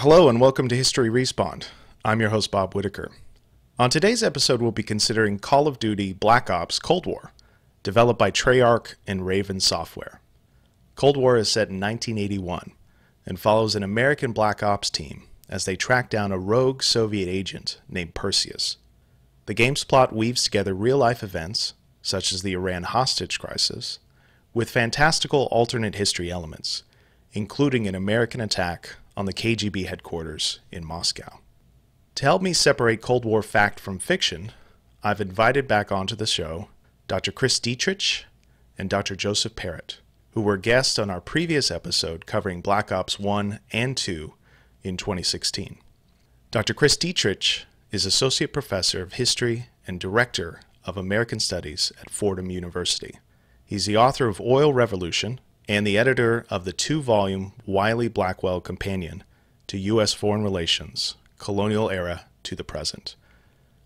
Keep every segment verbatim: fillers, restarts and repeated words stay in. Hello and welcome to History Respond. I'm your host Bob Whitaker. On today's episode we'll be considering Call of Duty Black Ops Cold War, developed by Treyarch and Raven Software. Cold War is set in nineteen eighty-one and follows an American Black Ops team as they track down a rogue Soviet agent named Perseus. The game's plot weaves together real-life events, such as the Iran hostage crisis, with fantastical alternate history elements, including an American attack on the K G B headquarters in Moscow. To help me separate Cold War fact from fiction, I've invited back onto the show Doctor Chris Dietrich and Doctor Joseph Parrott, who were guests on our previous episode covering Black Ops one and two in twenty sixteen. Doctor Chris Dietrich is Associate Professor of History and Director of American Studies at Fordham University. He's the author of Oil Revolution, and the editor of the two-volume Wiley-Blackwell Companion to U S Foreign Relations, Colonial Era to the Present.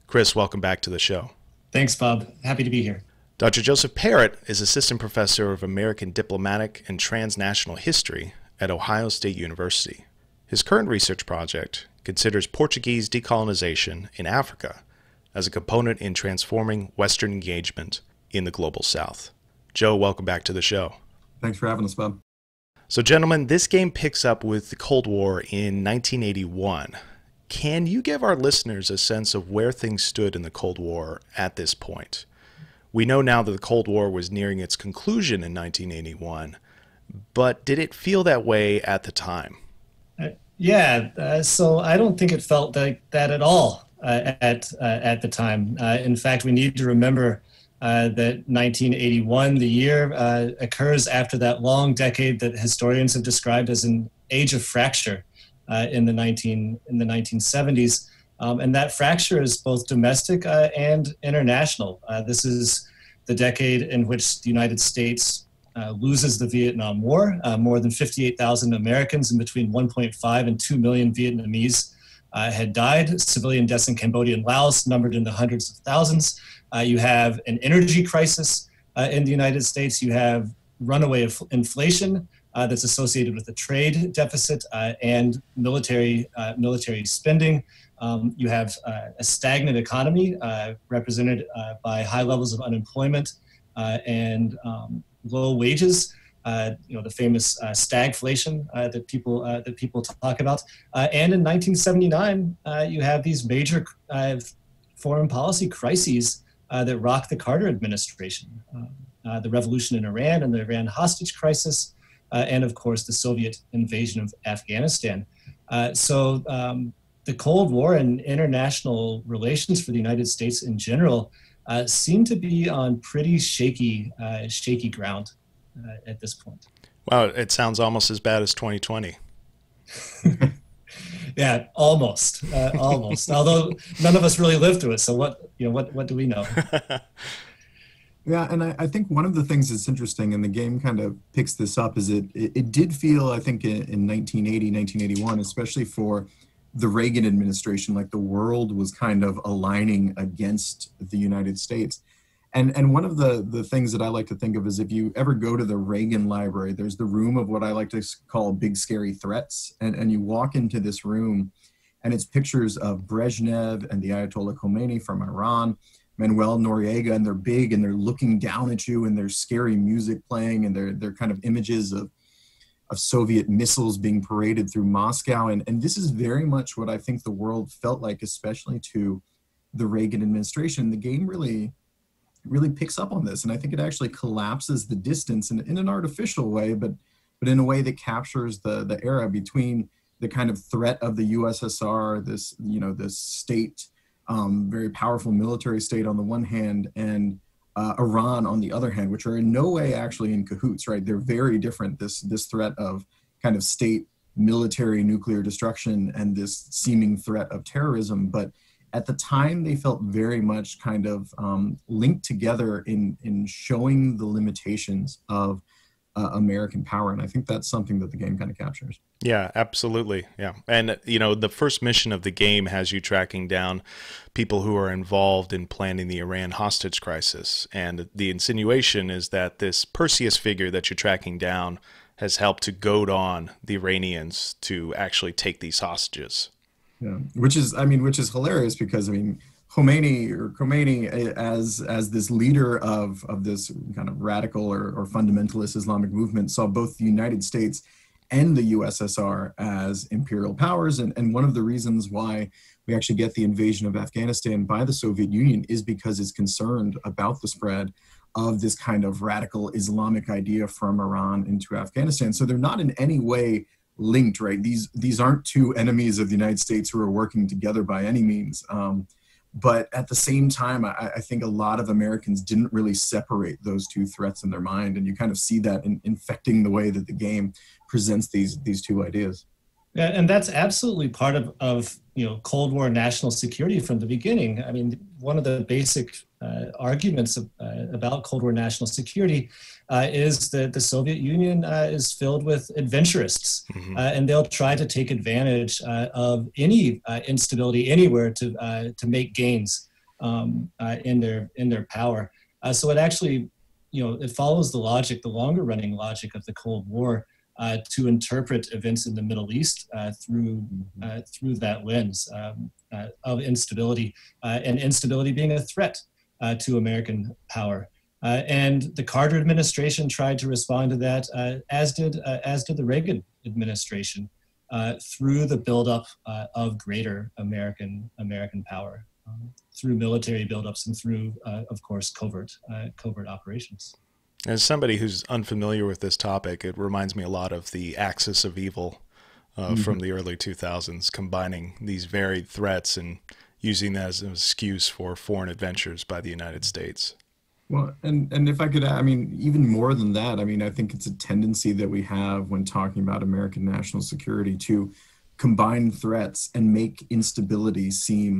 Chris, welcome back to the show. Thanks, Bob. Happy to be here. Doctor Joseph Parrott is Assistant Professor of American Diplomatic and Transnational History at Ohio State University. His current research project considers Portuguese decolonization in Africa as a component in transforming Western engagement in the Global South. Joe, welcome back to the show. Thanks for having us, Bob. So, gentlemen, this game picks up with the Cold War in nineteen eighty-one. Can you give our listeners a sense of where things stood in the Cold War at this point? We know now that the Cold War was nearing its conclusion in nineteen eighty-one, but did it feel that way at the time? Uh, yeah, uh, so I don't think it felt like that at all uh, at, uh, at the time. Uh, in fact, we need to remember Uh, that nineteen eighty-one, the year, uh, occurs after that long decade that historians have described as an age of fracture uh, in the nineteen in the nineteen seventies, um, and that fracture is both domestic uh, and international. Uh, this is the decade in which the United States uh, loses the Vietnam War. Uh, more than fifty-eight thousand Americans and between one point five and two million Vietnamese Uh, had died. Civilian deaths in Cambodia and Laos numbered in the hundreds of thousands. Uh, you have an energy crisis uh, in the United States. You have runaway of inflation uh, that's associated with the trade deficit uh, and military uh, military spending. Um, you have uh, a stagnant economy uh, represented uh, by high levels of unemployment uh, and um, low wages. Uh, you know, the famous uh, stagflation uh, that people uh, that people talk about. Uh, and in nineteen seventy-nine, uh, you have these major uh, foreign policy crises uh, that rocked the Carter administration, uh, uh, the revolution in Iran and the Iran hostage crisis, uh, and of course the Soviet invasion of Afghanistan. Uh, so um, the Cold War and international relations for the United States in general uh, seem to be on pretty shaky, uh, shaky ground Uh, at this point. Wow, it sounds almost as bad as twenty twenty. Yeah, almost, uh, almost. Although none of us really lived through it, so what you know, what what do we know? Yeah, and I, I think one of the things that's interesting, and the game kind of picks this up, is it it, it did feel, I think, in, in nineteen eighty, nineteen eighty-one, especially for the Reagan administration, like the world was kind of aligning against the United States. And, and one of the, the things that I like to think of is if you ever go to the Reagan Library, there's the room of what I like to call big scary threats. And, and you walk into this room and it's pictures of Brezhnev and the Ayatollah Khomeini from Iran, Manuel Noriega, and they're big and they're looking down at you and there's scary music playing and they're, they're kind of images of, of Soviet missiles being paraded through Moscow. And, and this is very much what I think the world felt like, especially to the Reagan administration. The game really... really picks up on this, and I think it actually collapses the distance in, in an artificial way, but but in a way that captures the the era between the kind of threat of the U S S R, this you know this state, um, very powerful military state on the one hand, and uh, Iran on the other hand, which are in no way actually in cahoots, right? They're very different. This this threat of kind of state military nuclear destruction and this seeming threat of terrorism, but at the time, they felt very much kind of um, linked together in, in showing the limitations of uh, American power. And I think that's something that the game kind of captures. Yeah, absolutely. Yeah. And, you know, the first mission of the game has you tracking down people who are involved in planning the Iran hostage crisis. And the insinuation is that this Perseus figure that you're tracking down has helped to goad on the Iranians to actually take these hostages. Yeah, which is, I mean, which is hilarious because, I mean, Khomeini or Khomeini as as this leader of of this kind of radical or, or fundamentalist Islamic movement saw both the United States and the U S S R as imperial powers. And, and one of the reasons why we actually get the invasion of Afghanistan by the Soviet Union is because it's concerned about the spread of this kind of radical Islamic idea from Iran into Afghanistan. So they're not in any way linked, right? These, these aren't two enemies of the United States who are working together by any means. Um, But at the same time, I, I think a lot of Americans didn't really separate those two threats in their mind. And you kind of see that in, infecting the way that the game presents these these two ideas. And that's absolutely part of, of you know, Cold War national security from the beginning. I mean, one of the basic uh, arguments of, uh, about Cold War national security uh, is that the Soviet Union uh, is filled with adventurists, mm-hmm. uh, and they'll try to take advantage uh, of any uh, instability anywhere to uh, to make gains um, uh, in their in their power. Uh, so it actually, you know, it follows the logic, the longer running logic of the Cold War. Uh, to interpret events in the Middle East uh, through uh, through that lens um, uh, of instability uh, and instability being a threat uh, to American power, uh, and the Carter administration tried to respond to that, uh, as did uh, as did the Reagan administration uh, through the buildup uh, of greater American American power um, through military buildups and through, uh, of course, covert uh, covert operations. As somebody who's unfamiliar with this topic, it reminds me a lot of the Axis of Evil uh, mm-hmm. from the early two thousands, combining these varied threats and using that as an excuse for foreign adventures by the United States. Well, and, and if I could, I mean, even more than that, I mean, I think it's a tendency that we have when talking about American national security to combine threats and make instability seem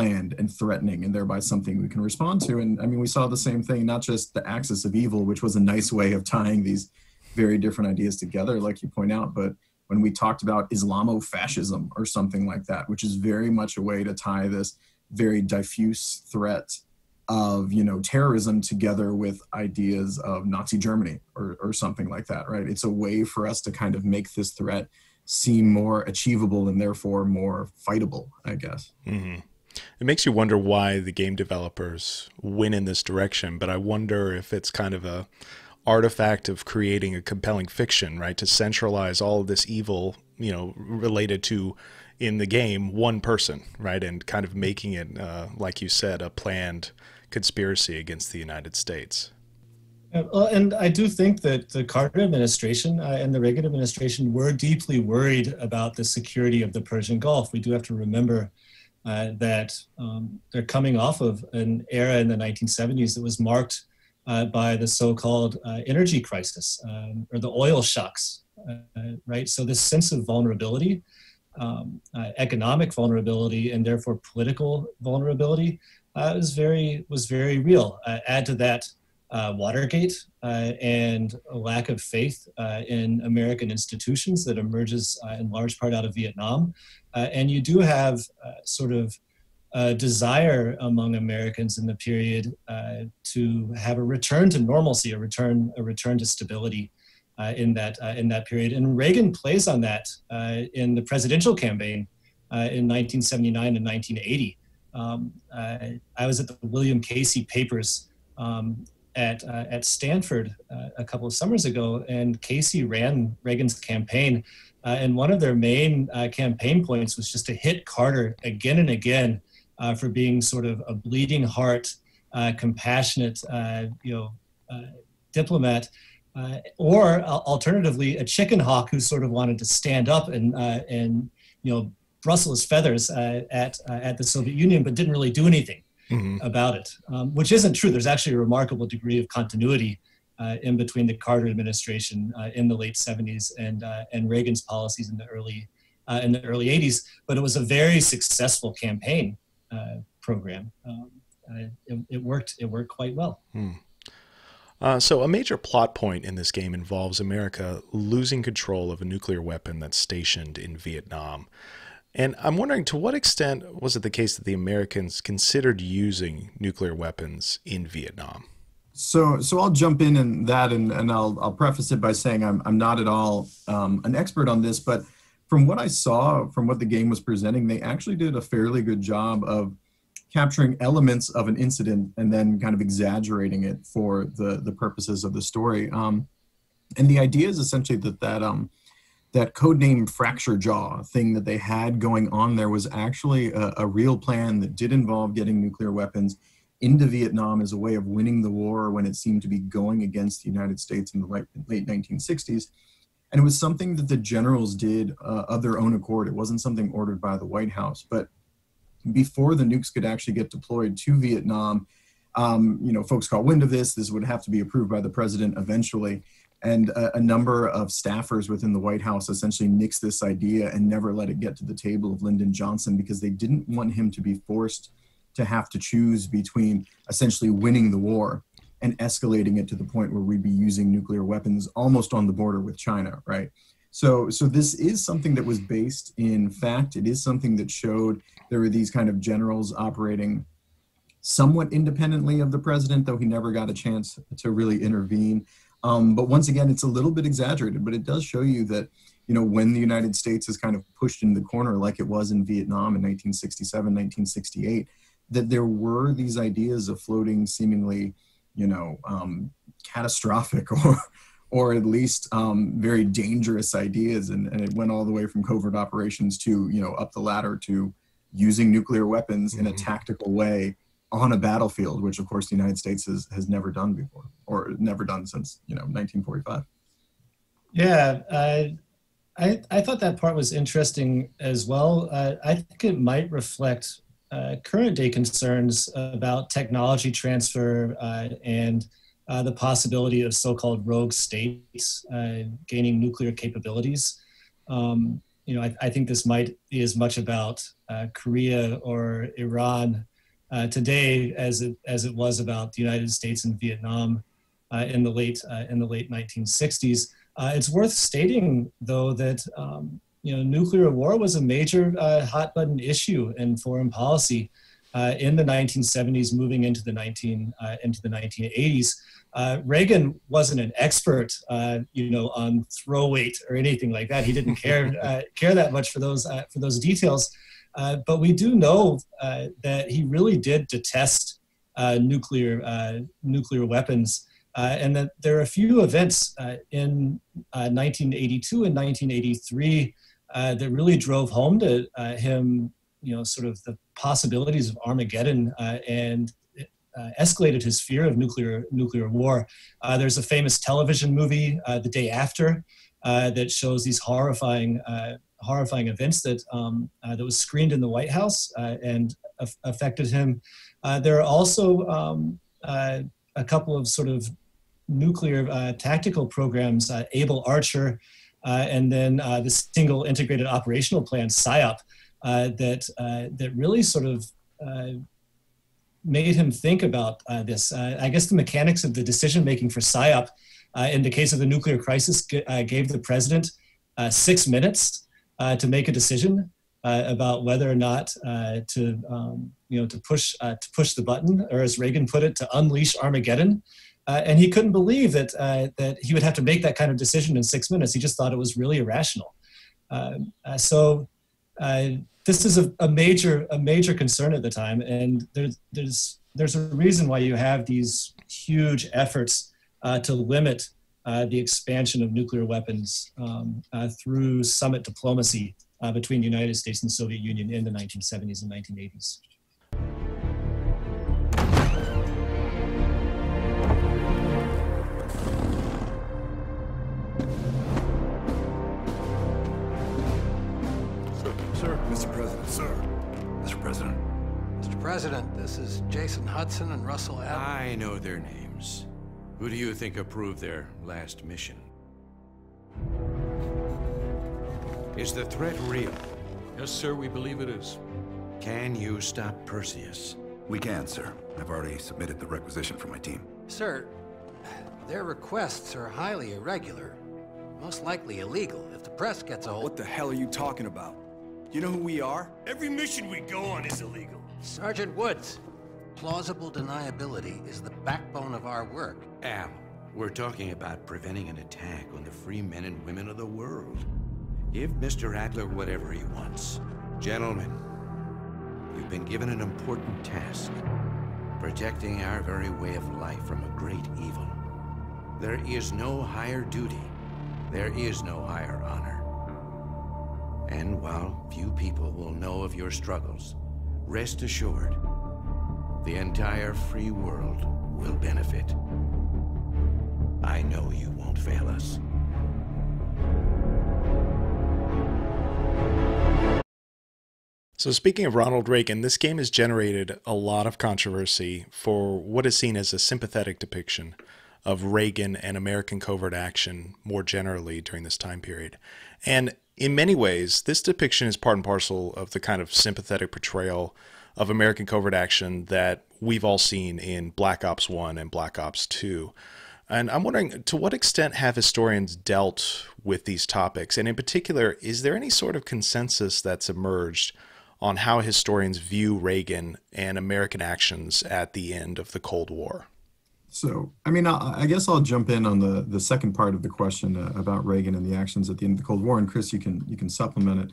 planned and threatening and thereby something we can respond to. And I mean, we saw the same thing, not just the Axis of Evil, which was a nice way of tying these very different ideas together, like you point out, but when we talked about Islamo-fascism or something like that, which is very much a way to tie this very diffuse threat of, you know, terrorism together with ideas of Nazi Germany or, or something like that, right? It's a way for us to kind of make this threat seem more achievable and therefore more fightable, I guess. Mm-hmm. It makes you wonder why the game developers went in this direction, but I wonder if it's kind of a artifact of creating a compelling fiction, right? To centralize all of this evil, you know, related to in the game, one person, right? And kind of making it, uh, like you said, a planned conspiracy against the United States. And I do think that the Carter administration uh, and the Reagan administration were deeply worried about the security of the Persian Gulf. We do have to remember Uh, that um, they're coming off of an era in the nineteen seventies that was marked uh, by the so-called uh, energy crisis um, or the oil shocks, uh, right? So this sense of vulnerability, um, uh, economic vulnerability, and therefore political vulnerability uh, was very was very real. Uh, add to that uh, Watergate uh, and a lack of faith uh, in American institutions that emerges uh, in large part out of Vietnam. Uh, and you do have uh, sort of a desire among Americans in the period uh, to have a return to normalcy, a return, a return to stability uh, in that uh, in that period. And Reagan plays on that uh, in the presidential campaign uh, in nineteen seventy-nine and nineteen eighty. Um, I, I was at the William Casey papers um, at uh, at Stanford uh, a couple of summers ago, and Casey ran Reagan's campaign. Uh, and one of their main uh, campaign points was just to hit Carter again and again uh, for being sort of a bleeding heart, uh, compassionate, uh, you know, uh, diplomat, uh, or uh, alternatively a chicken hawk who sort of wanted to stand up and uh, and you know rustle his feathers uh, at uh, at the Soviet Union, but didn't really do anything mm-hmm. about it, um, which isn't true. There's actually a remarkable degree of continuity Uh, in between the Carter administration uh, in the late seventies and uh, and Reagan's policies in the early uh, in the early eighties, but it was a very successful campaign uh, program. Um, uh, it, it worked. It worked quite well. Hmm. Uh, so a major plot point in this game involves America losing control of a nuclear weapon that's stationed in Vietnam. And I'm wondering, to what extent was it the case that the Americans considered using nuclear weapons in Vietnam? So, so I'll jump in in that, and, and I'll, I'll preface it by saying I'm, I'm not at all um, an expert on this, but from what I saw, from what the game was presenting, they actually did a fairly good job of capturing elements of an incident and then kind of exaggerating it for the, the purposes of the story. Um, and the idea is essentially that that, um, that codename Fracture Jaw thing that they had going on there was actually a, a real plan that did involve getting nuclear weapons into Vietnam as a way of winning the war when it seemed to be going against the United States in the late, late nineteen sixties. And it was something that the generals did uh, of their own accord. It wasn't something ordered by the White House. But before the nukes could actually get deployed to Vietnam, um, you know, folks caught wind of this. This would have to be approved by the president eventually. And a, a number of staffers within the White House essentially nixed this idea and never let it get to the table of Lyndon Johnson because they didn't want him to be forced to have to choose between essentially winning the war and escalating it to the point where we'd be using nuclear weapons almost on the border with China, right? So, so this is something that was based in fact. It is something that showed there were these kind of generals operating somewhat independently of the president, though he never got a chance to really intervene. Um, but once again, it's a little bit exaggerated, but it does show you that, you know, when the United States is kind of pushed in the corner like it was in Vietnam in nineteen sixty-seven, nineteen sixty-eight, that there were these ideas of floating seemingly, you know, um, catastrophic or or at least um, very dangerous ideas. And, and it went all the way from covert operations to, you know, up the ladder to using nuclear weapons mm-hmm. in a tactical way on a battlefield, which of course the United States has, has never done before or never done since, you know, nineteen forty-five. Yeah, I, I, I thought that part was interesting as well. Uh, I think it might reflect Uh, current day concerns about technology transfer uh, and uh, the possibility of so-called rogue states uh, gaining nuclear capabilities. Um, you know, I, I think this might be as much about uh, Korea or Iran uh, today as it as it was about the United States and Vietnam uh, in the late uh, in the late nineteen sixties. Uh, it's worth stating, though, that. Um, You know, nuclear war was a major uh, hot button issue in foreign policy uh, in the nineteen seventies, moving into the nineteen uh, into the nineteen eighties. Uh, Reagan wasn't an expert, uh, you know, on throw weight or anything like that. He didn't care uh, care that much for those uh, for those details. Uh, but we do know uh, that he really did detest uh, nuclear uh, nuclear weapons. Uh, and that there are a few events uh, in uh, nineteen eighty-two and nineteen eighty-three uh, that really drove home to uh, him, you know, sort of the possibilities of Armageddon uh, and uh, escalated his fear of nuclear nuclear war. Uh, there's a famous television movie, uh, The Day After, uh, that shows these horrifying uh, horrifying events that um, uh, that was screened in the White House uh, and af- affected him. Uh, there are also um, uh, a couple of sort of nuclear uh, tactical programs, uh, Able Archer, uh, and then uh, the Single Integrated Operational Plan, S I O P, uh, that uh, that really sort of uh, made him think about uh, this. Uh, I guess the mechanics of the decision making for S I O P, uh, in the case of the nuclear crisis, g- uh, gave the president uh, six minutes uh, to make a decision uh, about whether or not uh, to um, you know to push uh, to push the button, or as Reagan put it, to unleash Armageddon. Uh, and he couldn't believe that, uh, that he would have to make that kind of decision in six minutes. He just thought it was really irrational. Uh, uh, so uh, this is a, a major a major concern at the time. And there's, there's, there's a reason why you have these huge efforts uh, to limit uh, the expansion of nuclear weapons um, uh, through summit diplomacy uh, between the United States and the Soviet Union in the nineteen seventies and nineteen eighties. Mister President, sir. Mister President. Mister President, this is Jason Hudson and Russell Allen. I know their names. Who do you think approved their last mission? Is the threat real? Yes, sir, we believe it is. Can you stop Perseus? We can, sir. I've already submitted the requisition for my team. Sir, their requests are highly irregular. Most likely illegal if the press gets a hold. What the hell are you talking about? You know who we are? Every mission we go on is illegal. Sergeant Woods, plausible deniability is the backbone of our work. Al, we're talking about preventing an attack on the free men and women of the world. Give Mister Adler whatever he wants. Gentlemen, you've been given an important task. Protecting our very way of life from a great evil. There is no higher duty. There is no higher honor. And while few people will know of your struggles, rest assured, the entire free world will benefit. I know you won't fail us. So speaking of Ronald Reagan, this game has generated a lot of controversy for what is seen as a sympathetic depiction of Reagan and American covert action more generally during this time period. And in many ways, this depiction is part and parcel of the kind of sympathetic portrayal of American covert action that we've all seen in Black Ops one and Black Ops two. And I'm wondering, to what extent have historians dealt with these topics? And in particular, is there any sort of consensus that's emerged on how historians view Reagan and American actions at the end of the Cold War? So, I mean, I, I guess I'll jump in on the, the second part of the question uh, about Reagan and the actions at the end of the Cold War, and Chris, you can, you can supplement it.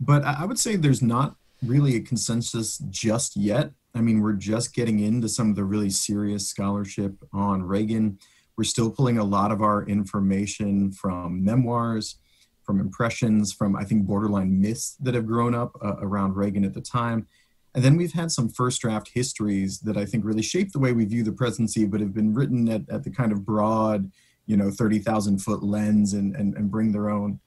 But I, I would say there's not really a consensus just yet. I mean, we're just getting into some of the really serious scholarship on Reagan. We're still pulling a lot of our information from memoirs, from impressions, from I think borderline myths that have grown up uh, around Reagan at the time. And then we've had some first draft histories that I think really shape the way we view the presidency, but have been written at, at the kind of broad, you know, thirty thousand foot lens and, and, and bring their own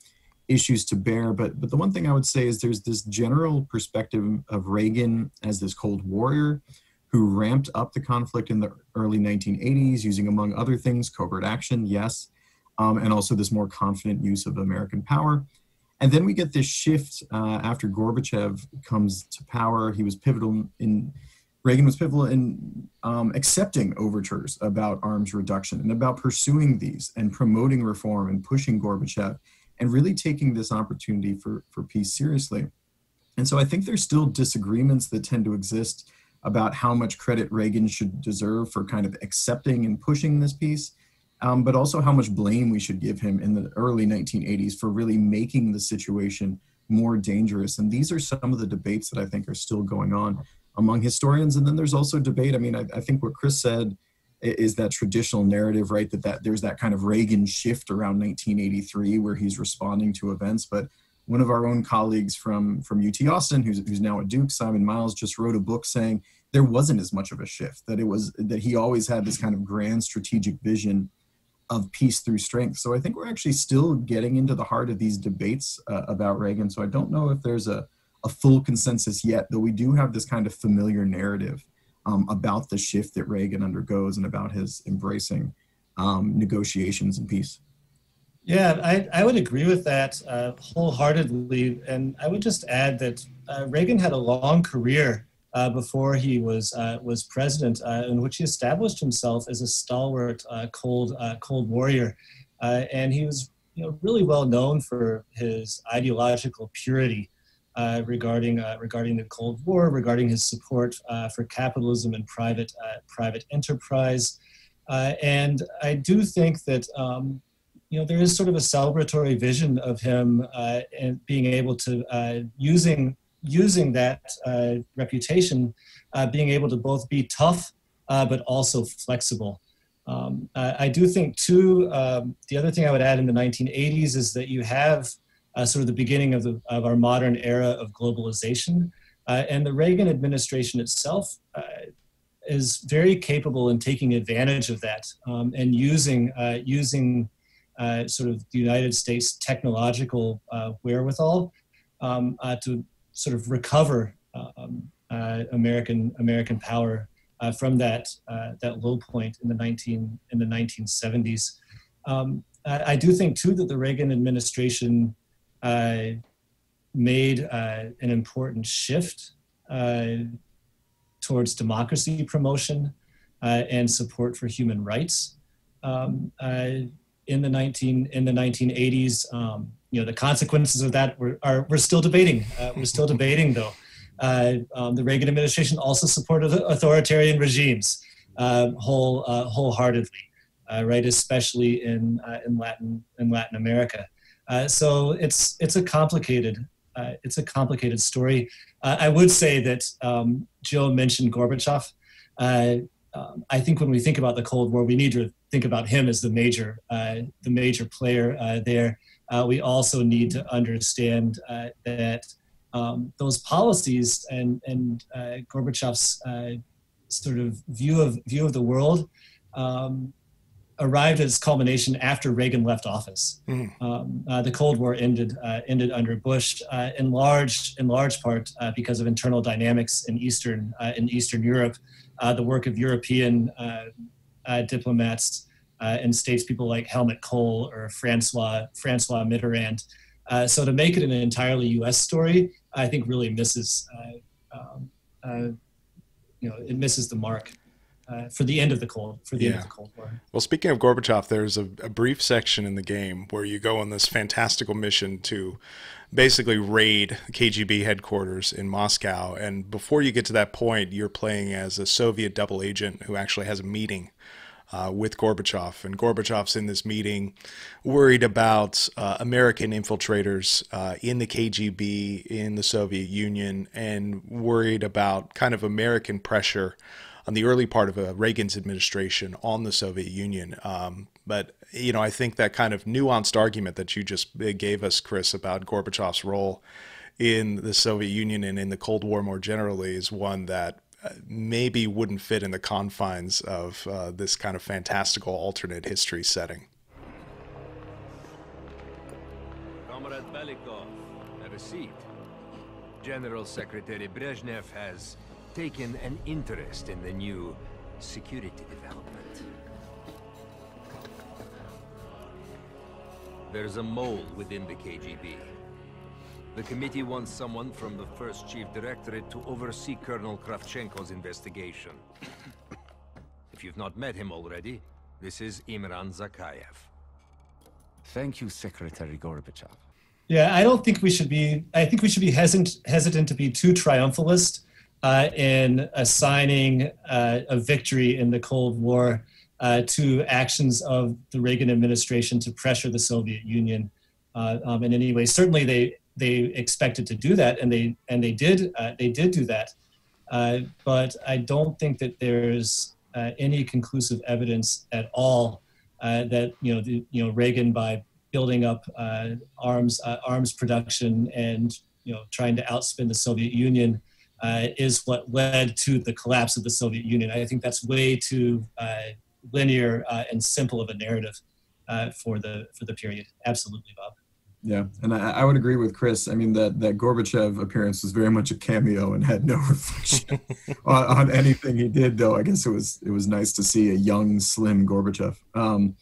issues to bear. But, but the one thing I would say is there's this general perspective of Reagan as this Cold Warrior who ramped up the conflict in the early nineteen eighties using, among other things, covert action, yes, Um, and also this more confident use of American power. And then we get this shift uh, after Gorbachev comes to power. He was pivotal in, Reagan was pivotal in um, accepting overtures about arms reduction and about pursuing these and promoting reform and pushing Gorbachev and really taking this opportunity for, for peace seriously. And so I think there's still disagreements that tend to exist about how much credit Reagan should deserve for kind of accepting and pushing this peace. Um, but also how much blame we should give him in the early nineteen eighties for really making the situation more dangerous. And these are some of the debates that I think are still going on among historians. And then there's also debate. I mean, I, I think what Chris said is that traditional narrative, right, that, that there's that kind of Reagan shift around nineteen eighty-three where he's responding to events. But one of our own colleagues from, from U T Austin, who's, who's now at Duke, Simon Miles, just wrote a book saying there wasn't as much of a shift, that it was that he always had this kind of grand strategic vision of peace through strength. So I think we're actually still getting into the heart of these debates uh, about Reagan. So I don't know if there's a, a full consensus yet, though we do have this kind of familiar narrative um, about the shift that Reagan undergoes and about his embracing um, negotiations and peace. Yeah, I, I would agree with that uh, wholeheartedly. And I would just add that uh, Reagan had a long career Uh, before he was uh, was president, uh, in which he established himself as a stalwart uh, cold uh, cold warrior, uh, and he was you know really well known for his ideological purity uh, regarding uh, regarding the Cold War, regarding his support uh, for capitalism and private uh, private enterprise, uh, and I do think that um, you know there is sort of a celebratory vision of him uh, and being able to uh, using. using that uh, reputation, uh, being able to both be tough, uh, but also flexible. Um, I, I do think too, um, the other thing I would add in the nineteen eighties is that you have uh, sort of the beginning of, the, of our modern era of globalization. Uh, and the Reagan administration itself uh, is very capable in taking advantage of that um, and using, uh, using uh, sort of the United States technological uh, wherewithal um, uh, to sort of recover um, uh, American American power uh, from that uh, that low point in the nineteen in the nineteen seventies. Um, I, I do think too that the Reagan administration uh, made uh, an important shift uh, towards democracy promotion uh, and support for human rights um, uh, in the nineteen in the nineteen eighties. Um, You know, the consequences of that we're, are, we're still debating. Uh, we're still debating, though. uh, um, the Reagan administration also supported authoritarian regimes uh, whole, uh, wholeheartedly, uh, right? Especially in uh, in Latin in Latin America. Uh, so it's it's a complicated uh, it's a complicated story. Uh, I would say that um, Jill mentioned Gorbachev. Uh, um, I think when we think about the Cold War, we need to think about him as the major uh, the major player uh, there. Uh, we also need to understand uh, that um, those policies and and uh, Gorbachev's uh, sort of view of view of the world um, arrived at its culmination after Reagan left office. Mm-hmm. um, uh, the Cold War ended uh, ended under Bush uh, in large in large part uh, because of internal dynamics in Eastern uh, in Eastern Europe, uh, the work of European uh, uh, diplomats. Uh, and statespeople like Helmut Kohl or Francois Francois Mitterrand. Uh, so to make it an entirely U S story, I think really misses, uh, um, uh, you know, it misses the mark uh, for the end of the Cold for the yeah. end of the Cold War. Well, speaking of Gorbachev, there's a, a brief section in the game where you go on this fantastical mission to basically raid K G B headquarters in Moscow, and before you get to that point, you're playing as a Soviet double agent who actually has a meeting. Uh, with Gorbachev, and Gorbachev's in this meeting worried about uh, American infiltrators uh, in the K G B, in the Soviet Union, and worried about kind of American pressure on the early part of uh, Reagan's administration on the Soviet Union. Um, but, you know, I think that kind of nuanced argument that you just gave us, Chris, about Gorbachev's role in the Soviet Union and in the Cold War more generally is one that maybe wouldn't fit in the confines of uh, this kind of fantastical alternate history setting. Comrade Belikov, a receipt. General Secretary Brezhnev has taken an interest in the new security development. There's a mole within the K G B. The committee wants someone from the first chief directorate to oversee Colonel Kravchenko's investigation. If you've not met him already, this is Imran Zakayev. Thank you, Secretary Gorbachev. Yeah, I don't think we should be, I think we should be hesitant, hesitant to be too triumphalist uh, in assigning uh, a victory in the Cold War uh, to actions of the Reagan administration to pressure the Soviet Union uh, um, in any way. Certainly they They expected to do that, and they and they did uh, they did do that, uh, but I don't think that there's uh, any conclusive evidence at all uh, that you know the, you know Reagan, by building up uh, arms uh, arms production and you know trying to outspend the Soviet Union, uh, is what led to the collapse of the Soviet Union. I think that's way too uh, linear uh, and simple of a narrative uh, for the for the period. Absolutely, Bob. Yeah, and I, I would agree with Chris. I mean, that, that Gorbachev appearance was very much a cameo and had no reflection on, on anything he did, though. I guess it was it was nice to see a young, slim Gorbachev. Um,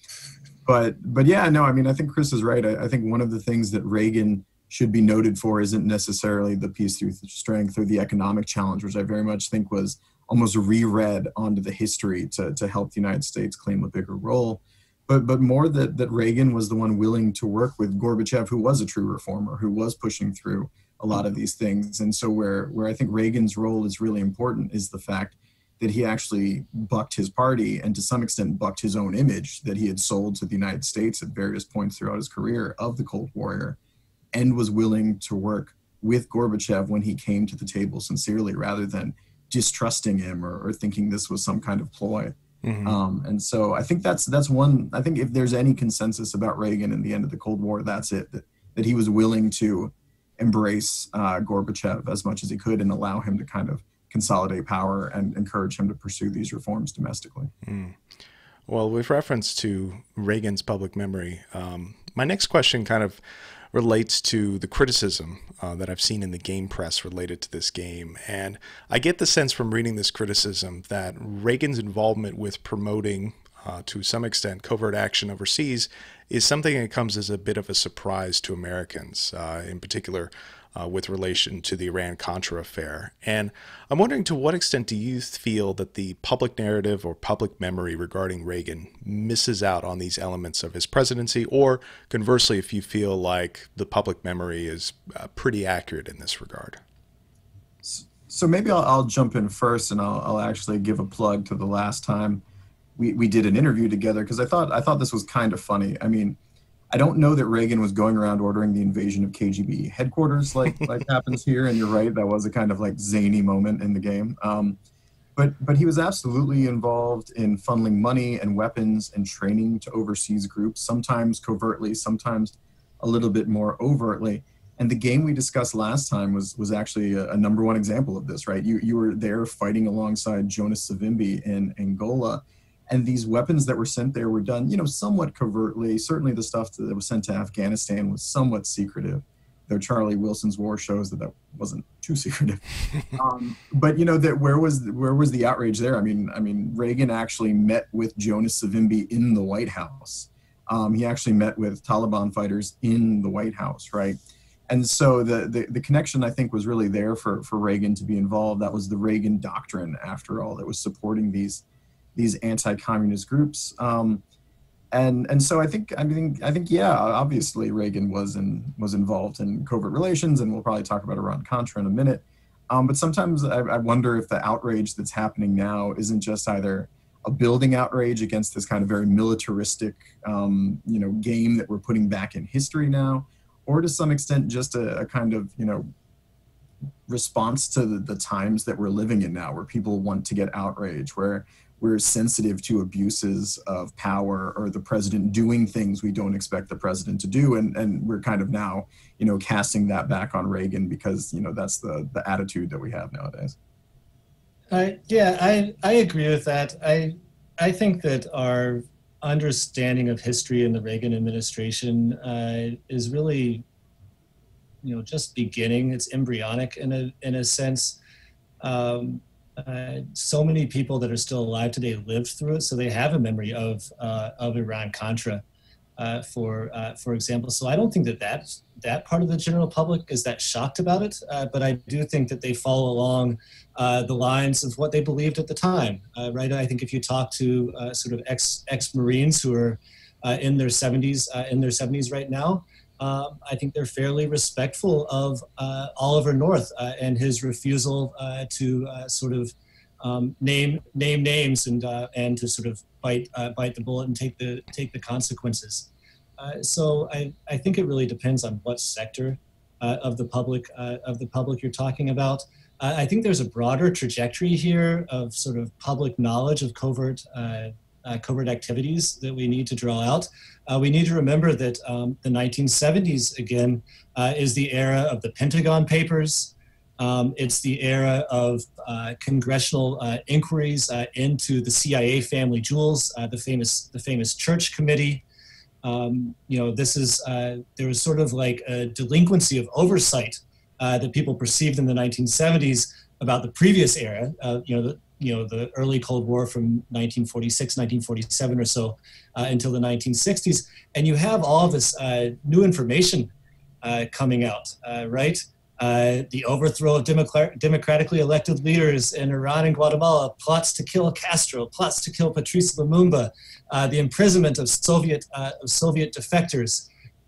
but, but yeah, no, I mean, I think Chris is right. I, I think one of the things that Reagan should be noted for isn't necessarily the peace through strength or the economic challenge, which I very much think was almost reread onto the history to, to help the United States claim a bigger role. But, but more that, that Reagan was the one willing to work with Gorbachev, who was a true reformer, who was pushing through a lot of these things. And so where, where I think Reagan's role is really important is the fact that he actually bucked his party and to some extent bucked his own image that he had sold to the United States at various points throughout his career of the Cold War, and was willing to work with Gorbachev when he came to the table sincerely, rather than distrusting him or, or thinking this was some kind of ploy. Mm-hmm. Um, and so I think that's that's one. I think if there's any consensus about Reagan in the end of the Cold War, that's it, that, that he was willing to embrace uh, Gorbachev as much as he could and allow him to kind of consolidate power and encourage him to pursue these reforms domestically. Mm. Well, with reference to Reagan's public memory, um, my next question kind of relates to the criticism uh, that I've seen in the game press related to this game. And I get the sense from reading this criticism that Reagan's involvement with promoting, uh, to some extent, covert action overseas is something that comes as a bit of a surprise to Americans, uh, in particular uh, with relation to the Iran-Contra affair. And I'm wondering, to what extent do you feel that the public narrative or public memory regarding Reagan misses out on these elements of his presidency, or conversely, if you feel like the public memory is uh, pretty accurate in this regard? so maybe I'll, I'll jump in first, and I'll, I'll actually give a plug to the last time we, we did an interview together, because I thought, I thought this was kind of funny. I mean, I don't know that Reagan was going around ordering the invasion of K G B headquarters like, like happens here, and you're right, that was a kind of like zany moment in the game. Um, but, but he was absolutely involved in funneling money and weapons and training to overseas groups, sometimes covertly, sometimes a little bit more overtly. And the game we discussed last time was, was actually a, a number one example of this, right? You, you were there fighting alongside Jonas Savimbi in Angola, and these weapons that were sent there were done, you know, somewhat covertly. Certainly the stuff that was sent to Afghanistan was somewhat secretive, though Charlie Wilson's War shows that that wasn't too secretive. um, but, you know, that where was where was the outrage there? I mean, I mean, Reagan actually met with Jonas Savimbi in the White House. Um, he actually met with Taliban fighters in the White House, right? And so the, the, the connection, I think, was really there for, for Reagan to be involved. That was the Reagan doctrine, after all, that was supporting these these anti-communist groups. Um, and, and so I think, I mean, I think, yeah, obviously Reagan was, in, was involved in covert relations, and we'll probably talk about Iran-Contra in a minute. Um, but sometimes I, I wonder if the outrage that's happening now isn't just either a building outrage against this kind of very militaristic, um, you know, game that we're putting back in history now, or to some extent just a, a kind of, you know, response to the, the times that we're living in now, where people want to get outrage, where we're sensitive to abuses of power or the president doing things we don't expect the president to do. And, and we're kind of now, you know, casting that back on Reagan because, you know, that's the, the attitude that we have nowadays. I, yeah, I, I agree with that. I, I think that our understanding of history in the Reagan administration uh, is really, you know, just beginning. It's embryonic in a, in a sense. Um, Uh, so many people that are still alive today lived through it, so they have a memory of uh, of Iran-Contra, uh, for uh, for example. So I don't think that, that that part of the general public is that shocked about it, uh, but I do think that they follow along uh, the lines of what they believed at the time, uh, right? I think if you talk to uh, sort of ex ex-Marines who are uh, in their seventies uh, in their seventies right now, Um, I think they're fairly respectful of uh, Oliver North uh, and his refusal uh, to uh, sort of um, name name names and uh, and to sort of bite uh, bite the bullet and take the take the consequences. Uh, so I I think it really depends on what sector uh, of the public uh, of the public you're talking about. Uh, I think there's a broader trajectory here of sort of public knowledge of covert. Uh, Uh, covert activities that we need to draw out. Uh, we need to remember that um, the nineteen seventies, again, uh, is the era of the Pentagon Papers. Um, it's the era of uh, congressional uh, inquiries uh, into the C I A family jewels, uh, the famous the famous Church Committee. Um, you know, this is uh, there was sort of like a delinquency of oversight uh, that people perceived in the nineteen seventies about the previous era. Uh, you know. The, you know, the early Cold War from nineteen forty-six, nineteen forty-seven or so uh, until the nineteen sixties. And you have all this uh, new information uh, coming out, uh, right? Uh, the overthrow of democ democratically elected leaders in Iran and Guatemala, plots to kill Castro, plots to kill Patrice Lumumba, uh, the imprisonment of Soviet, uh, of Soviet defectors,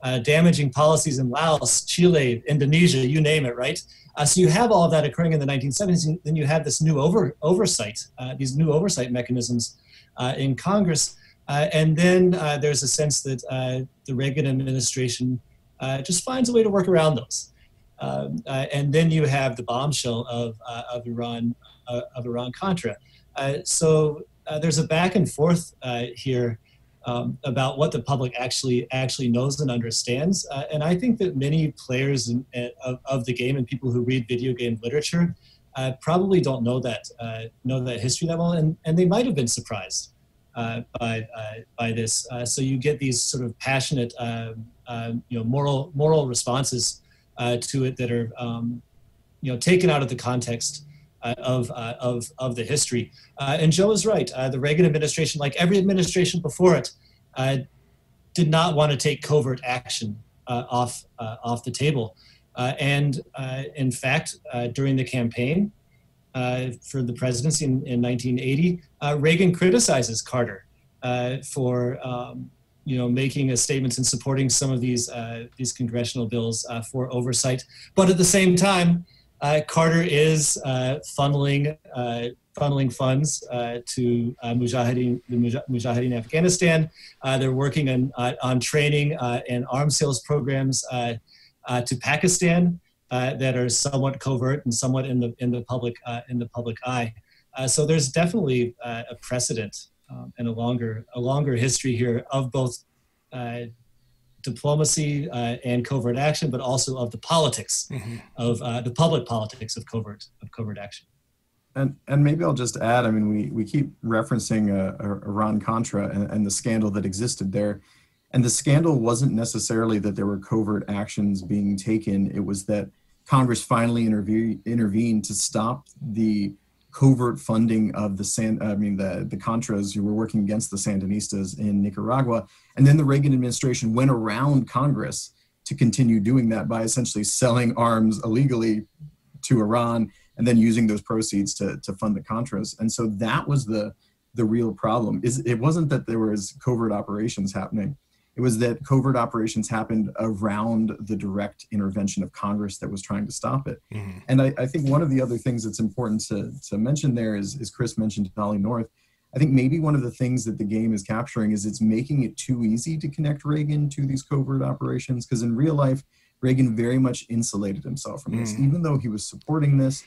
uh, damaging policies in Laos, Chile, Indonesia, you name it, right? Uh, so you have all of that occurring in the nineteen seventies, and then you have this new over, oversight, uh, these new oversight mechanisms uh, in Congress. Uh, and then uh, there's a sense that uh, the Reagan administration uh, just finds a way to work around those. Um, uh, and then you have the bombshell of, uh, of Iran, uh, of Iran-Contra. Uh, so uh, there's a back and forth uh, here um, about what the public actually actually knows and understands. Uh, and I think that many players in, in, of, of the game and people who read video game literature uh, probably don't know that, uh, know that history that well, and, and they might have been surprised uh, by, uh, by this. Uh, so you get these sort of passionate, uh, uh, you know, moral, moral responses uh, to it that are, um, you know, taken out of the context Uh, of, uh, of, of the history. Uh, and Joe is right. Uh, the Reagan administration, like every administration before it, uh, did not want to take covert action uh, off, uh, off the table. Uh, and uh, in fact, uh, during the campaign uh, for the presidency in, in nineteen eighty, uh, Reagan criticizes Carter uh, for um, you know, making a statement and supporting some of these, uh, these congressional bills uh, for oversight. But at the same time, uh, Carter is uh, funneling uh, funneling funds uh, to uh, Mujahideen, the Mujahideen in Afghanistan. Uh, they're working on, uh, on training uh, and arms sales programs uh, uh, to Pakistan uh, that are somewhat covert and somewhat in the in the public uh, in the public eye. Uh, so there's definitely uh, a precedent um, and a longer a longer history here of both uh, diplomacy uh, and covert action, but also of the politics mm-hmm. of uh, the public politics of covert of covert action. And, and maybe I'll just add, I mean, we, we keep referencing uh, Iran-Contra and, and the scandal that existed there. And the scandal wasn't necessarily that there were covert actions being taken. It was that Congress finally interve intervened to stop the covert funding of the, San I mean, the, the Contras who were working against the Sandinistas in Nicaragua. And then the Reagan administration went around Congress to continue doing that by essentially selling arms illegally to Iran, and then using those proceeds to, to fund the Contras. And so that was the, the real problem. Is it wasn't that there was covert operations happening. It was that covert operations happened around the direct intervention of Congress that was trying to stop it. Mm-hmm. And I, I think one of the other things that's important to, to mention there is, is Chris mentioned Ollie North. I think maybe one of the things that the game is capturing is it's making it too easy to connect Reagan to these covert operations, because in real life, Reagan very much insulated himself from this, mm-hmm. even though he was supporting this.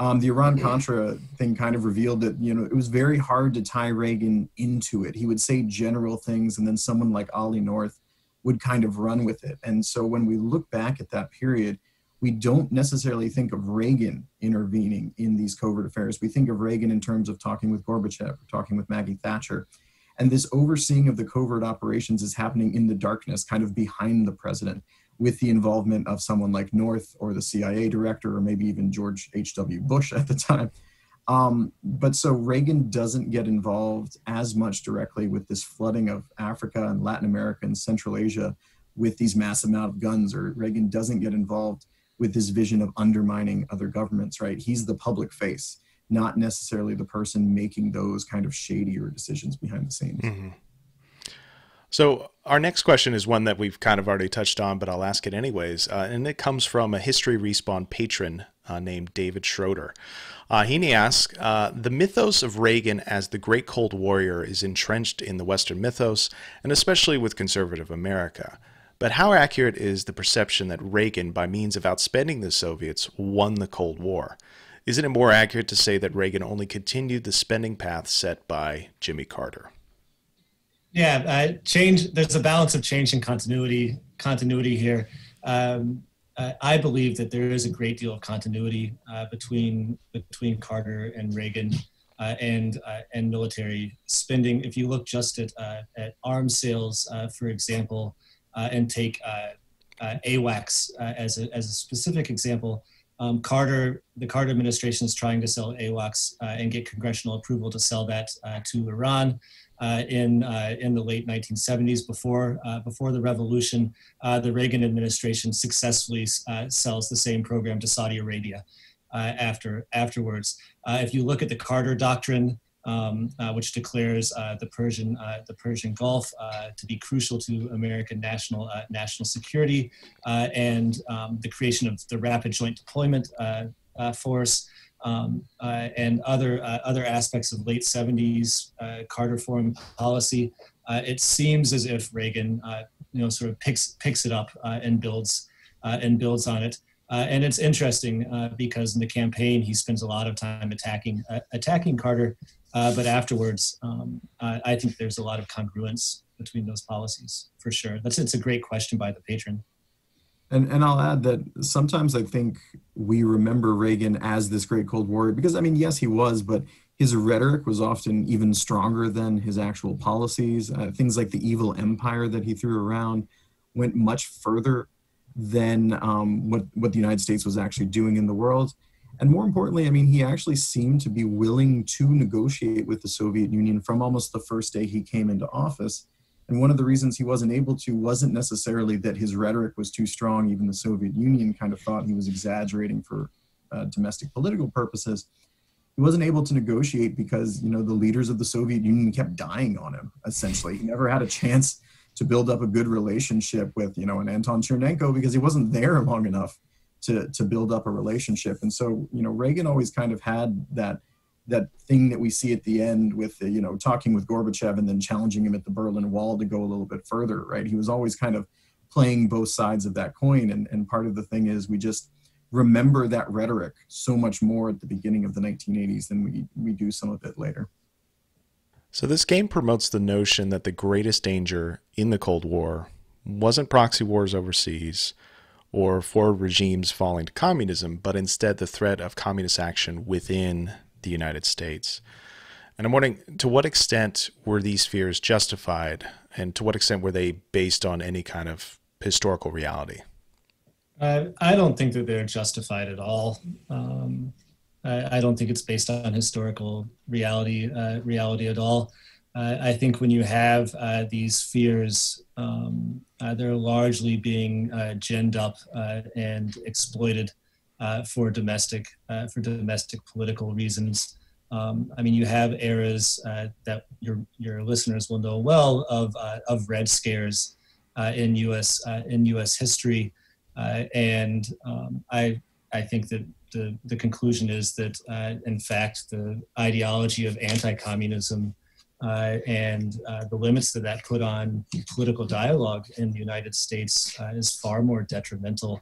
Um, the Iran-Contra thing kind of revealed that, you know, it was very hard to tie Reagan into it. He would say general things, and then someone like Ollie North would kind of run with it. And so when we look back at that period, we don't necessarily think of Reagan intervening in these covert affairs. We think of Reagan in terms of talking with Gorbachev, or talking with Maggie Thatcher. And this overseeing of the covert operations is happening in the darkness, kind of behind the president, with the involvement of someone like North or the C I A director, or maybe even George H W Bush at the time. Um, but so Reagan doesn't get involved as much directly with this flooding of Africa and Latin America and Central Asia with these mass amount of guns, or Reagan doesn't get involved with this vision of undermining other governments, right? He's the public face, not necessarily the person making those kind of shadier decisions behind the scenes. Mm-hmm. So our next question is one that we've kind of already touched on, but I'll ask it anyways. Uh, and it comes from a History Respawn patron uh, named David Schroeder. Uh, he asks, uh, the mythos of Reagan as the great Cold Warrior is entrenched in the Western mythos, and especially with conservative America. But how accurate is the perception that Reagan, by means of outspending the Soviets, won the Cold War? Isn't it more accurate to say that Reagan only continued the spending path set by Jimmy Carter? Yeah, uh, change. There's a balance of change and continuity. Continuity here. Um, uh, I believe that there is a great deal of continuity uh, between between Carter and Reagan, uh, and uh, and military spending. If you look just at uh, at arms sales, uh, for example, uh, and take uh, uh, AWACS uh, as a as a specific example, um, Carter, the Carter administration is trying to sell AWACS uh, and get congressional approval to sell that uh, to Iran. Uh, in uh, in the late nineteen seventies, before uh, before the revolution, uh, the Reagan administration successfully uh, sells the same program to Saudi Arabia. Uh, after afterwards, uh, if you look at the Carter Doctrine, um, uh, which declares uh, the Persian uh, the Persian Gulf uh, to be crucial to American national uh, national security, uh, and um, the creation of the Rapid Joint Deployment uh, uh, Force. Um, uh, and other uh, other aspects of late seventies uh, Carter foreign policy, uh, it seems as if Reagan, uh, you know, sort of picks picks it up uh, and builds uh, and builds on it. Uh, and it's interesting uh, because in the campaign he spends a lot of time attacking uh, attacking Carter, uh, but afterwards, um, uh, I think there's a lot of congruence between those policies for sure. That's it's a great question by the patron. And, and I'll add that sometimes I think we remember Reagan as this great Cold Warrior because, I mean, yes, he was, but his rhetoric was often even stronger than his actual policies. Uh, things like the evil empire that he threw around went much further than um, what, what the United States was actually doing in the world. And more importantly, I mean, he actually seemed to be willing to negotiate with the Soviet Union from almost the first day he came into office. And one of the reasons he wasn't able to wasn't necessarily that his rhetoric was too strong. Even the Soviet Union kind of thought he was exaggerating for uh, domestic political purposes. He wasn't able to negotiate because, you know, the leaders of the Soviet Union kept dying on him, essentially. He never had a chance to build up a good relationship with, you know, an Anton Chernenko because he wasn't there long enough to, to build up a relationship. And so, you know, Reagan always kind of had that, that thing that we see at the end with, the, you know, talking with Gorbachev and then challenging him at the Berlin Wall to go a little bit further, right? He was always kind of playing both sides of that coin. And, and part of the thing is we just remember that rhetoric so much more at the beginning of the nineteen eighties than we, we do some of it later. So this game promotes the notion that the greatest danger in the Cold War wasn't proxy wars overseas or forward regimes falling to communism, but instead the threat of communist action within the United States. And I'm wondering, to what extent were these fears justified, and to what extent were they based on any kind of historical reality? I, I don't think that they're justified at all. Um, I, I don't think it's based on historical reality uh, reality at all. Uh, I think when you have uh, these fears, um, uh, they're largely being uh, ginned up uh, and exploited uh, for domestic uh, for domestic political reasons. Um, I mean, you have eras uh, that your your listeners will know well of uh, of Red Scares uh, in U S uh, in U S history, uh, and um, I I think that the the conclusion is that uh, in fact the ideology of anti-communism Uh, and uh, the limits that that put on political dialogue in the United States uh, is far more detrimental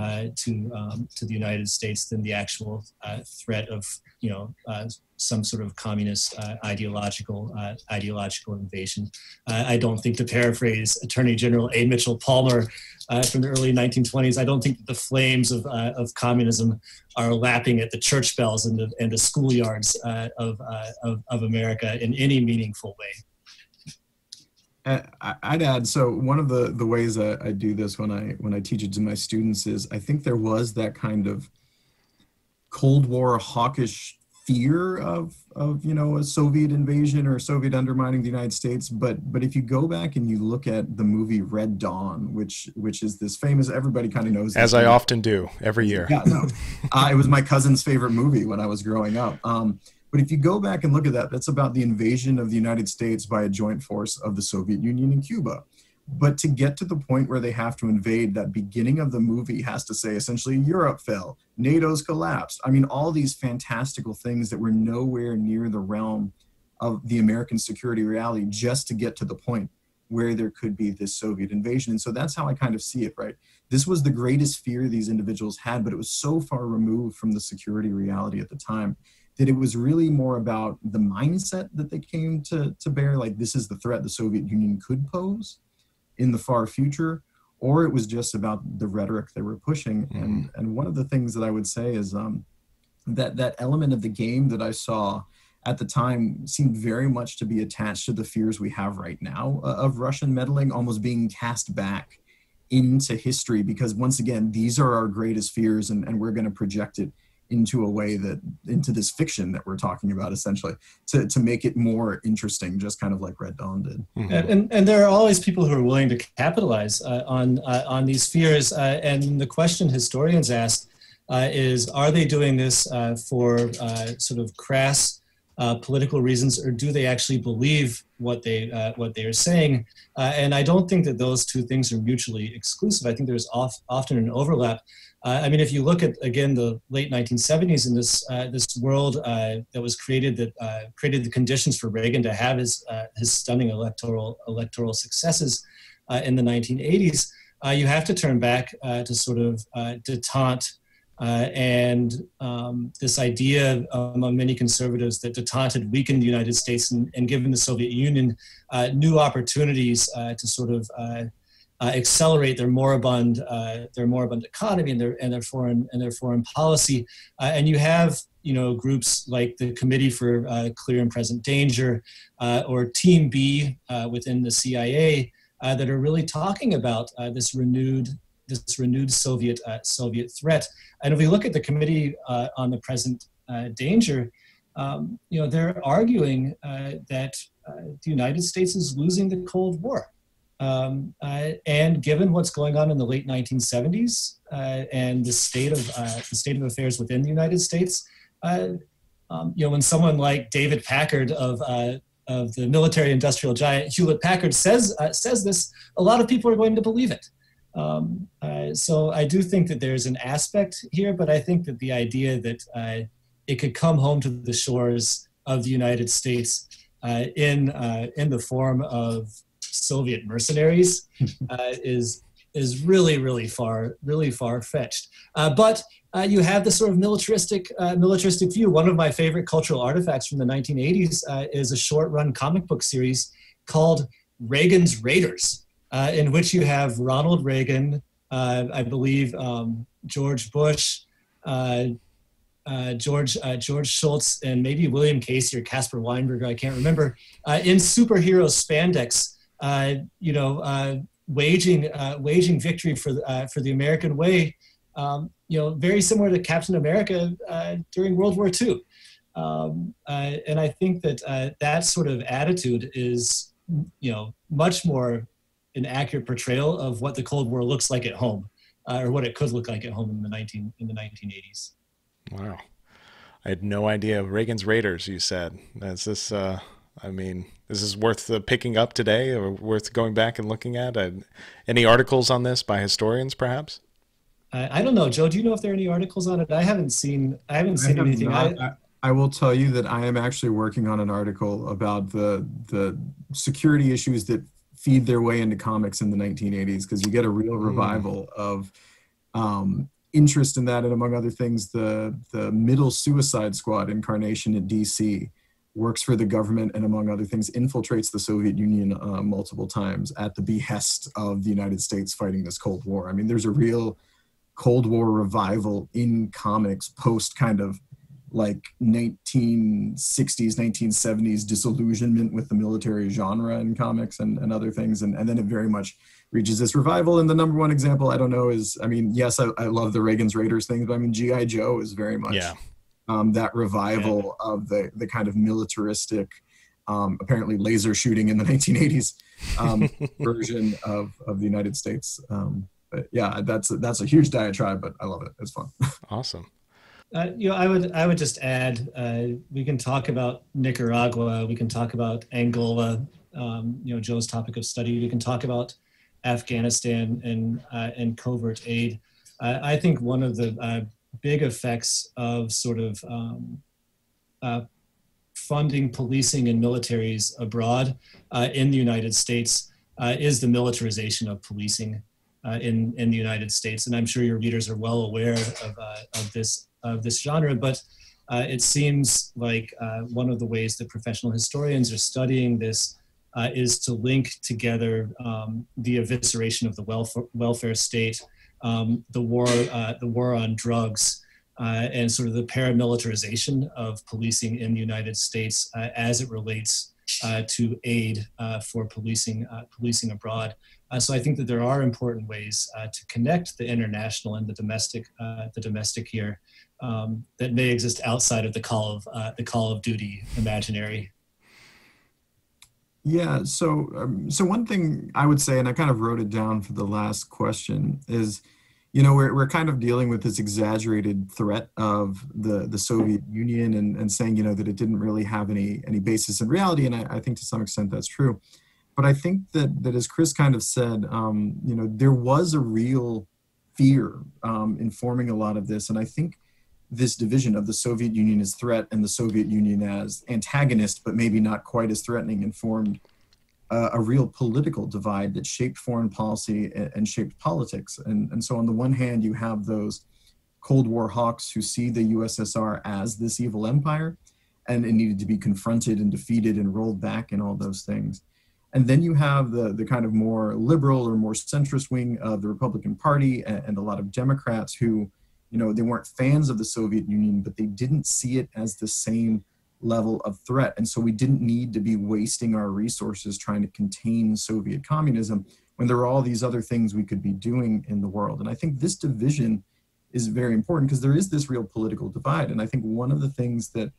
uh, to um, to the United States than the actual uh, threat of you know uh, some sort of communist uh, ideological uh, ideological invasion. Uh, I don't think, to paraphrase Attorney General A. Mitchell Palmer uh, from the early nineteen twenties, I don't think that the flames of uh, of communism are lapping at the church bells and the and the schoolyards uh, of, uh, of of America in any meaningful way. I'd add, so one of the, the ways I, I do this when I when I teach it to my students is I think there was that kind of Cold War hawkish fear of, of you know, a Soviet invasion or Soviet undermining the United States. But but if you go back and you look at the movie Red Dawn, which which is this famous, everybody kind of knows. As I movie. often do every year. Yeah, no, uh, it was my cousin's favorite movie when I was growing up. Um, But if you go back and look at that, that's about the invasion of the United States by a joint force of the Soviet Union and Cuba. But to get to the point where they have to invade, that beginning of the movie has to say, essentially, Europe fell, NATO's collapsed. I mean, all these fantastical things that were nowhere near the realm of the American security reality, just to get to the point where there could be this Soviet invasion. And so that's how I kind of see it, right? This was the greatest fear these individuals had, but it was so far removed from the security reality at the time that it was really more about the mindset that they came to, to bear, like this is the threat the Soviet Union could pose in the far future, or it was just about the rhetoric they were pushing. Mm-hmm. And, and one of the things that I would say is um, that that element of the game that I saw at the time seemed very much to be attached to the fears we have right now uh, of Russian meddling almost being cast back into history, because once again, these are our greatest fears and, and we're gonna project it into a way that, into this fiction that we're talking about, essentially, to, to make it more interesting, just kind of like Red Dawn did. Mm-hmm. and, and and there are always people who are willing to capitalize uh, on uh, on these fears. Uh, and the question historians ask uh, is, are they doing this uh, for uh, sort of crass uh, political reasons, or do they actually believe what they uh, what they are saying? Uh, and I don't think that those two things are mutually exclusive. I think there's oft, often an overlap. Uh, I mean, if you look at, again, the late nineteen seventies in this uh, this world uh, that was created, that uh, created the conditions for Reagan to have his uh, his stunning electoral electoral successes uh, in the nineteen eighties, uh, you have to turn back uh, to sort of uh, detente uh, and um, this idea among many conservatives that detente had weakened the United States and, and given the Soviet Union uh, new opportunities uh, to sort of uh, Uh, accelerate their moribund, uh, their moribund economy and their and their foreign and their foreign policy, uh, and you have you know groups like the Committee for uh, Clear and Present Danger, uh, or Team B uh, within the C I A, uh, that are really talking about uh, this renewed this renewed Soviet uh, Soviet threat. And if we look at the Committee uh, on the Present uh, Danger, um, you know they're arguing uh, that uh, the United States is losing the Cold War. Um, uh, and given what's going on in the late nineteen seventies uh, and the state of uh, the state of affairs within the United States, uh, um, you know, when someone like David Packard of uh, of the military industrial giant Hewlett Packard says uh, says this, a lot of people are going to believe it. Um, uh, so I do think that there's an aspect here, but I think that the idea that uh, it could come home to the shores of the United States uh, in uh, in the form of Soviet mercenaries uh, is is really really far really far fetched. Uh, but uh, you have this sort of militaristic uh, militaristic view. One of my favorite cultural artifacts from the nineteen eighties uh, is a short-run comic book series called Reagan's Raiders, uh, in which you have Ronald Reagan, uh, I believe um, George Bush, uh, uh, George uh, George Shultz, and maybe William Casey or Casper Weinberger, I can't remember, uh, in superhero spandex, uh, you know, uh, waging uh, waging victory for the, uh, for the American way, um, you know, very similar to Captain America uh, during World War Two, um, uh, and I think that uh, that sort of attitude is, you know, much more an accurate portrayal of what the Cold War looks like at home, uh, or what it could look like at home in the nineteen in the nineteen eighties. Wow, I had no idea. Reagan's Raiders, you said. Is this? Uh, I mean, is this worth uh, picking up today, or worth going back and looking at? Uh, any articles on this by historians, perhaps? I, I don't know, Joe. Do you know if there are any articles on it? I haven't seen. I haven't seen I have anything. Not, I, I I will tell you that I am actually working on an article about the the security issues that feed their way into comics in the nineteen eighties, because you get a real revival mm. of um, interest in that, and among other things, the the middle Suicide Squad incarnation in D C works for the government and, among other things, infiltrates the Soviet Union uh, multiple times at the behest of the United States fighting this Cold War. I mean, there's a real Cold War revival in comics post kind of like nineteen sixties, nineteen seventies disillusionment with the military genre in comics and, and other things. And, and then it very much reaches this revival. And the number one example, I don't know, is, I mean, yes, I, I love the Reagan's Raiders thing, but I mean, G I Joe is very much yeah. um, that revival yeah. of the, the kind of militaristic, um, apparently laser shooting in the nineteen eighties um, version of, of the United States. Um, but yeah, that's, that's a huge diatribe, but I love it. It's fun. Awesome. Uh, you know, I would I would just add, uh, we can talk about Nicaragua, we can talk about Angola, um, you know, Joe's topic of study. We can talk about Afghanistan and uh, and covert aid. Uh, I think one of the uh, big effects of sort of um, uh, funding policing and militaries abroad uh, in the United States uh, is the militarization of policing uh, in in the United States, and I'm sure your readers are well aware of uh, of this. Of this genre, but uh, it seems like uh, one of the ways that professional historians are studying this uh, is to link together um, the evisceration of the welfare, welfare state, um, the war, uh, the war on drugs, uh, and sort of the paramilitarization of policing in the United States uh, as it relates uh, to aid uh, for policing, uh, policing abroad. Uh, so I think that there are important ways uh, to connect the international and the domestic, uh, the domestic here. Um, that may exist outside of the Call of uh, the Call of Duty imaginary. Yeah. So, um, so one thing I would say, and I kind of wrote it down for the last question, is, you know, we're we're kind of dealing with this exaggerated threat of the the Soviet Union and and saying, you know, that it didn't really have any any basis in reality, and I, I think to some extent that's true. But I think that that as Chris kind of said, um, you know, there was a real fear um, informing a lot of this, and I think this division of the Soviet Union as threat and the Soviet Union as antagonist, but maybe not quite as threatening, and formed uh, a real political divide that shaped foreign policy and, and shaped politics. And, and so on the one hand, you have those Cold War hawks who see the U S S R as this evil empire, and it needed to be confronted and defeated and rolled back and all those things. And then you have the, the kind of more liberal or more centrist wing of the Republican Party and, and a lot of Democrats who, you know, they weren't fans of the Soviet Union, but they didn't see it as the same level of threat. And so we didn't need to be wasting our resources trying to contain Soviet communism when there are all these other things we could be doing in the world. And I think this division is very important because there is this real political divide. And I think one of the things that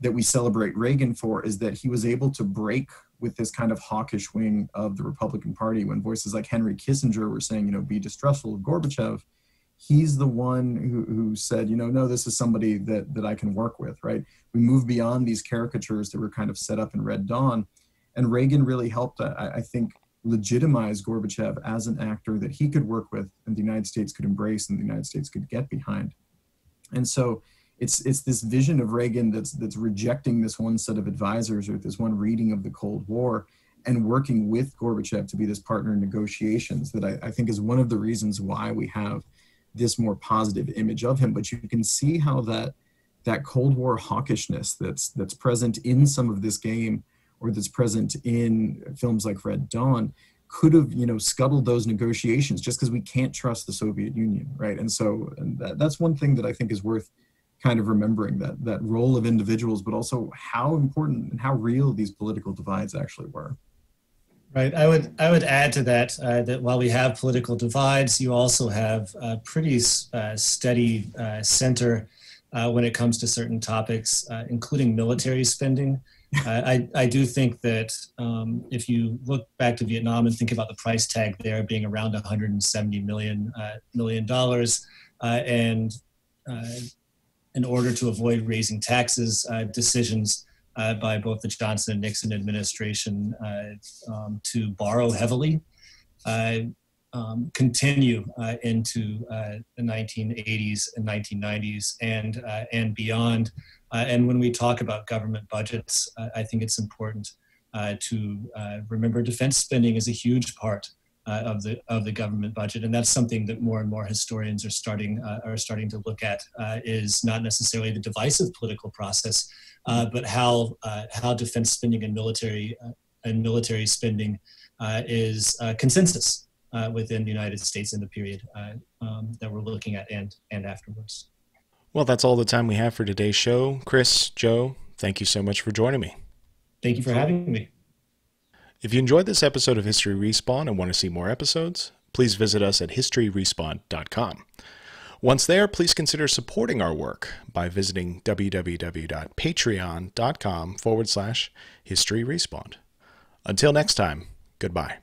that we celebrate Reagan for is that he was able to break with this kind of hawkish wing of the Republican Party when voices like Henry Kissinger were saying, you know, be distrustful of Gorbachev. He's the one who, who said, you know, no, this is somebody that, that I can work with, right? We moved beyond these caricatures that were kind of set up in Red Dawn. And Reagan really helped, I, I think, legitimize Gorbachev as an actor that he could work with and the United States could embrace and the United States could get behind. And so it's, it's this vision of Reagan that's, that's rejecting this one set of advisors or this one reading of the Cold War and working with Gorbachev to be this partner in negotiations that I, I think is one of the reasons why we have this more positive image of him. But you can see how that, that Cold War hawkishness that's, that's present in some of this game or that's present in films like Red Dawn could have, you know, scuttled those negotiations just because we can't trust the Soviet Union, right? And so and that, that's one thing that I think is worth kind of remembering, that, that role of individuals, but also how important and how real these political divides actually were. Right. I would, I would add to that, uh, that while we have political divides, you also have a pretty uh, steady uh, center uh, when it comes to certain topics, uh, including military spending. uh, I, I do think that um, if you look back to Vietnam and think about the price tag there being around one hundred seventy million dollars, uh, million dollars, uh, and uh, in order to avoid raising taxes, uh, decisions uh, by both the Johnson and Nixon administration uh, um, to borrow heavily uh, um, continue uh, into uh, the nineteen eighties and nineteen nineties and, uh, and beyond. Uh, and when we talk about government budgets, uh, I think it's important uh, to uh, remember defense spending is a huge part uh, of the of the government budget, and that's something that more and more historians are starting uh, are starting to look at. Uh, is not necessarily the divisive political process, uh, but how uh, how defense spending and military uh, and military spending uh, is uh, consensus uh, within the United States in the period uh, um, that we're looking at and and afterwards. Well, that's all the time we have for today's show. Chris, Joe, thank you so much for joining me. Thank you for having me. If you enjoyed this episode of History Respawn and want to see more episodes, please visit us at history respawn dot com. Once there, please consider supporting our work by visiting w w w dot patreon dot com forward slash history respawn. Until next time, goodbye.